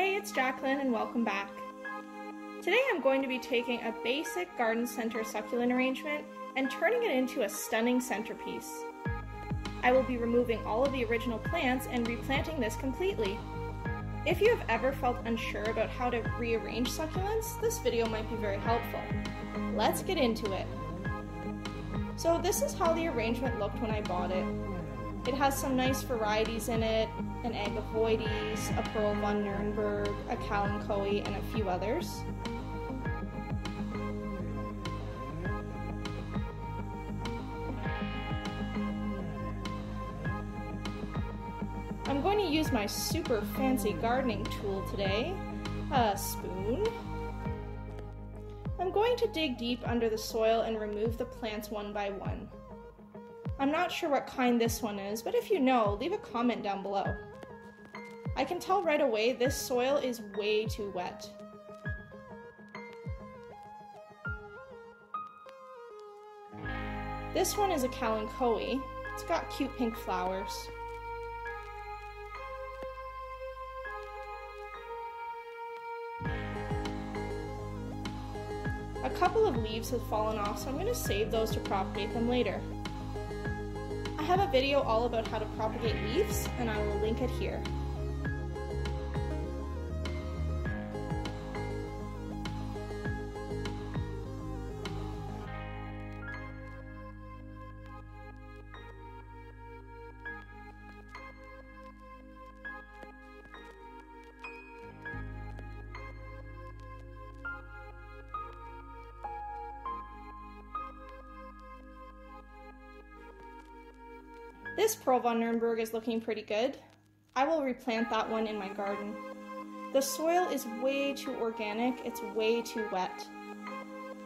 Hey, it's Jacqueline and welcome back. Today I'm going to be taking a basic garden center succulent arrangement and turning it into a stunning centerpiece. I will be removing all of the original plants and replanting this completely. If you have ever felt unsure about how to rearrange succulents, this video might be very helpful. Let's get into it. So this is how the arrangement looked when I bought it. It has some nice varieties in it, an agavoides, a Pearl von Nuremberg, a Kalanchoe, and a few others. I'm going to use my super fancy gardening tool today, a spoon. I'm going to dig deep under the soil and remove the plants one by one. I'm not sure what kind this one is, but if you know, leave a comment down below. I can tell right away this soil is way too wet. This one is a Kalanchoe. It's got cute pink flowers. A couple of leaves have fallen off, so I'm going to save those to propagate them later. I have a video all about how to propagate leaves, and I will link it here. This Pearl von Nuremberg is looking pretty good. I will replant that one in my garden. The soil is way too organic, it's way too wet.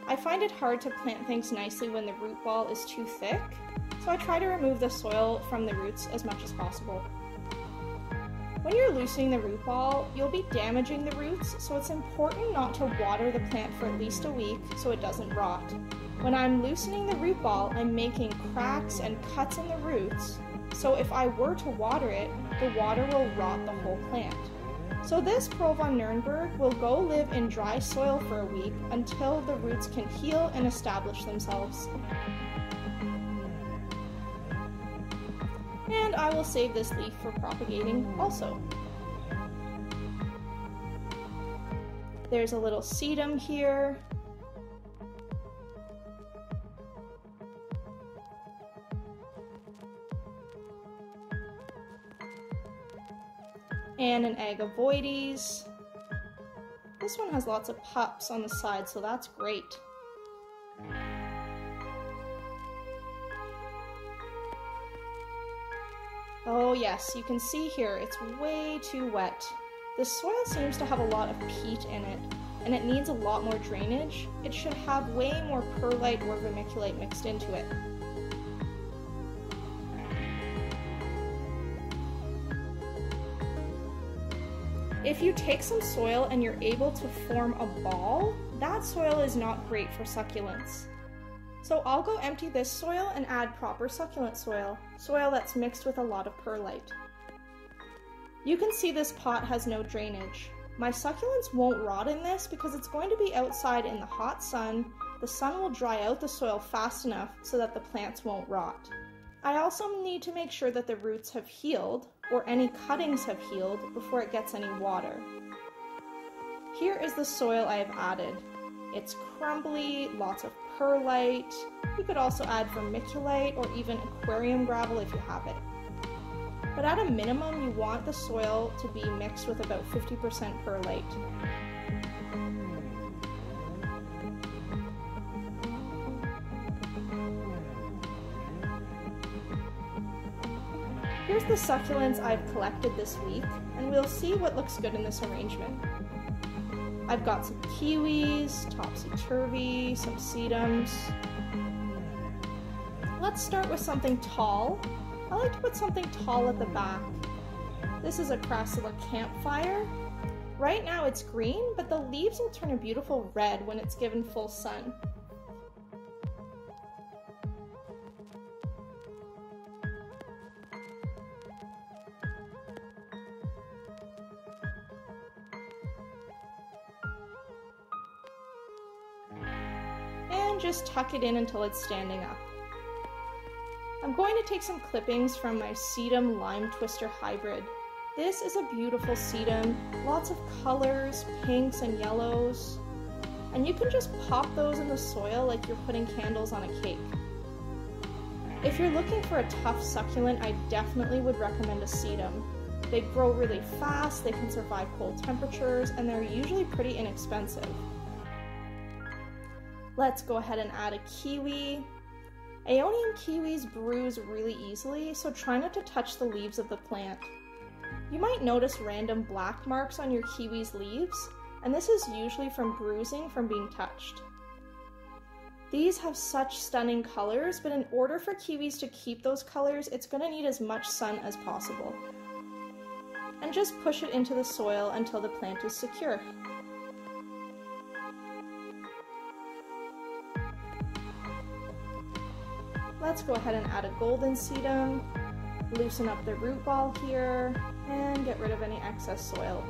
I find it hard to plant things nicely when the root ball is too thick, so I try to remove the soil from the roots as much as possible. When you're loosening the root ball, you'll be damaging the roots, so it's important not to water the plant for at least a week so it doesn't rot. When I'm loosening the root ball, I'm making cracks and cuts in the roots, so if I were to water it, the water will rot the whole plant. So this Pearl von Nuremberg will go live in dry soil for a week until the roots can heal and establish themselves. And I will save this leaf for propagating also. There's a little sedum here. And an agavoides. This one has lots of pups on the side, so that's great. Oh yes, you can see here, it's way too wet. The soil seems to have a lot of peat in it, and it needs a lot more drainage. It should have way more perlite or vermiculite mixed into it. If you take some soil and you're able to form a ball, that soil is not great for succulents. So I'll go empty this soil and add proper succulent soil, soil that's mixed with a lot of perlite. You can see this pot has no drainage. My succulents won't rot in this because it's going to be outside in the hot sun. The sun will dry out the soil fast enough so that the plants won't rot. I also need to make sure that the roots have healed, or any cuttings have healed, before it gets any water. Here is the soil I have added. It's crumbly, lots of perlite. You could also add vermiculite or even aquarium gravel if you have it. But at a minimum, you want the soil to be mixed with about 50% perlite. Here's the succulents I've collected this week, and we'll see what looks good in this arrangement. I've got some kiwis, Topsy Turvy, some sedums. Let's start with something tall. I like to put something tall at the back. This is a Crassula campfire. Right now it's green, but the leaves will turn a beautiful red when it's given full sun. then just tuck it in until it's standing up. I'm going to take some clippings from my Sedum Lime Twister Hybrid. This is a beautiful sedum, lots of colors, pinks and yellows, and you can just pop those in the soil like you're putting candles on a cake. If you're looking for a tough succulent, I definitely would recommend a sedum. They grow really fast, they can survive cold temperatures, and they're usually pretty inexpensive. Let's go ahead and add a kiwi. Aeonium kiwis bruise really easily, so try not to touch the leaves of the plant. You might notice random black marks on your kiwi's leaves, and this is usually from bruising from being touched. These have such stunning colors, but in order for kiwis to keep those colors, it's going to need as much sun as possible. And just push it into the soil until the plant is secure. Let's go ahead and add a golden sedum, loosen up the root ball here, and get rid of any excess soil.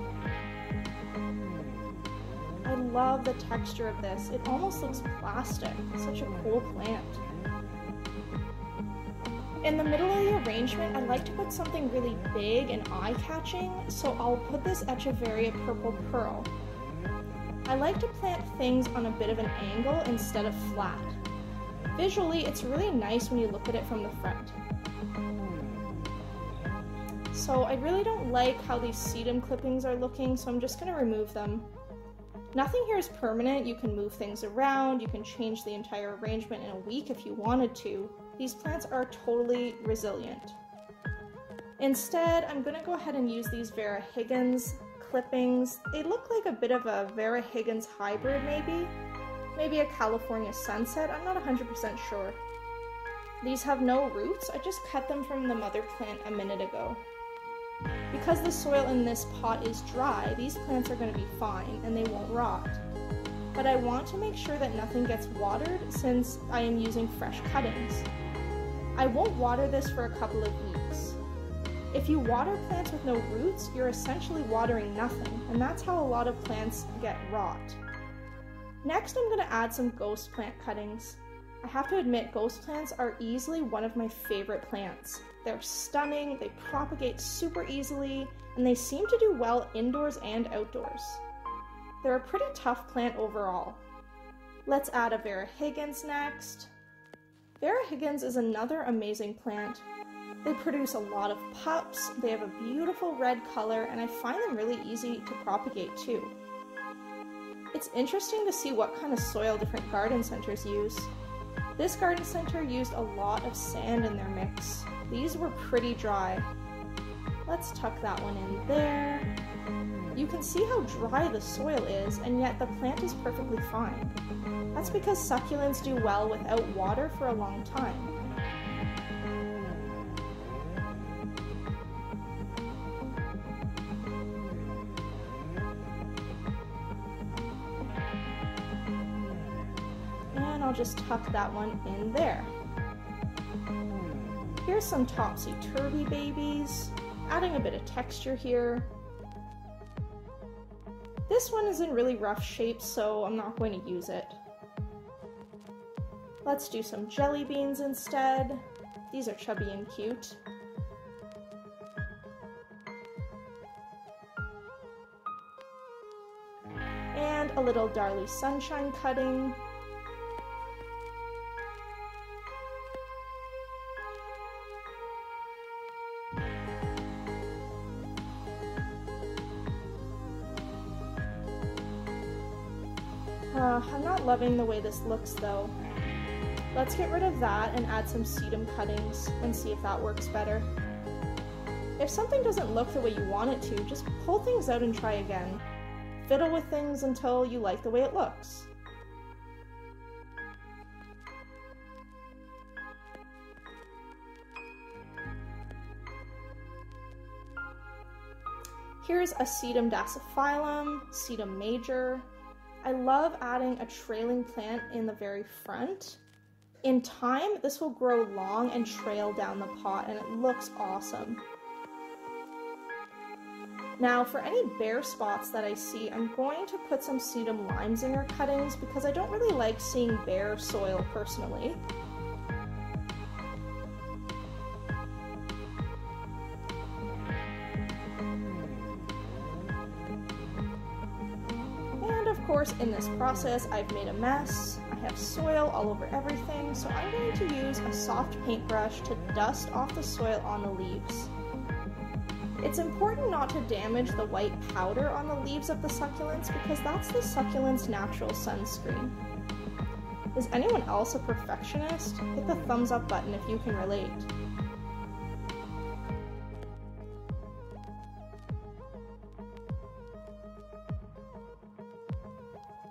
I love the texture of this. It almost looks plastic. Such a cool plant. In the middle of the arrangement, I like to put something really big and eye-catching, so I'll put this Echeveria purple pearl. I like to plant things on a bit of an angle instead of flat. Visually, it's really nice when you look at it from the front. So I really don't like how these sedum clippings are looking, so I'm just going to remove them. Nothing here is permanent. You can move things around, you can change the entire arrangement in a week if you wanted to. These plants are totally resilient. Instead, I'm going to go ahead and use these Vera Higgins clippings. They look like a bit of a Vera Higgins hybrid maybe a California sunset, I'm not 100% sure. These have no roots, I just cut them from the mother plant a minute ago. Because the soil in this pot is dry, these plants are going to be fine and they won't rot. But I want to make sure that nothing gets watered since I am using fresh cuttings. I won't water this for a couple of weeks. If you water plants with no roots, you're essentially watering nothing, and that's how a lot of plants get rot. Next, I'm going to add some ghost plant cuttings. I have to admit, ghost plants are easily one of my favorite plants. They're stunning, they propagate super easily, and they seem to do well indoors and outdoors. They're a pretty tough plant overall. Let's add a Vera Higgins next. Vera Higgins is another amazing plant. They produce a lot of pups, they have a beautiful red color, and I find them really easy to propagate too. It's interesting to see what kind of soil different garden centers use. This garden center used a lot of sand in their mix. These were pretty dry. Let's tuck that one in there. You can see how dry the soil is, and yet the plant is perfectly fine. That's because succulents do well without water for a long time. And I'll just tuck that one in there. Here's some Topsy Turvy babies, adding a bit of texture here. This one is in really rough shape, so I'm not going to use it. Let's do some jelly beans instead. These are chubby and cute. And a little Darley Sunshine cutting. I'm not loving the way this looks though. Let's get rid of that and add some sedum cuttings and see if that works better. If something doesn't look the way you want it to, just pull things out and try again. Fiddle with things until you like the way it looks. Here's a sedum dasyphyllum, sedum major. I love adding a trailing plant in the very front. In time, this will grow long and trail down the pot, and it looks awesome. Now for any bare spots that I see, I'm going to put some sedum limesinger cuttings because I don't really like seeing bare soil personally. In this process, I've made a mess. I have soil all over everything, so I'm going to use a soft paintbrush to dust off the soil on the leaves. It's important not to damage the white powder on the leaves of the succulents because that's the succulent's natural sunscreen. Is anyone else a perfectionist? Hit the thumbs up button if you can relate.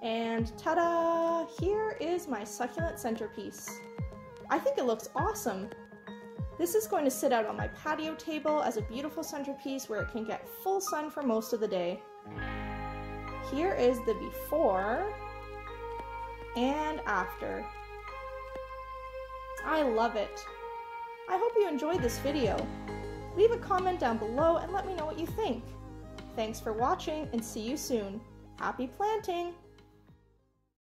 And ta-da! Here is my succulent centerpiece. I think it looks awesome. This is going to sit out on my patio table as a beautiful centerpiece where it can get full sun for most of the day. Here is the before and after. I love it. I hope you enjoyed this video. Leave a comment down below and let me know what you think. Thanks for watching and see you soon. Happy planting!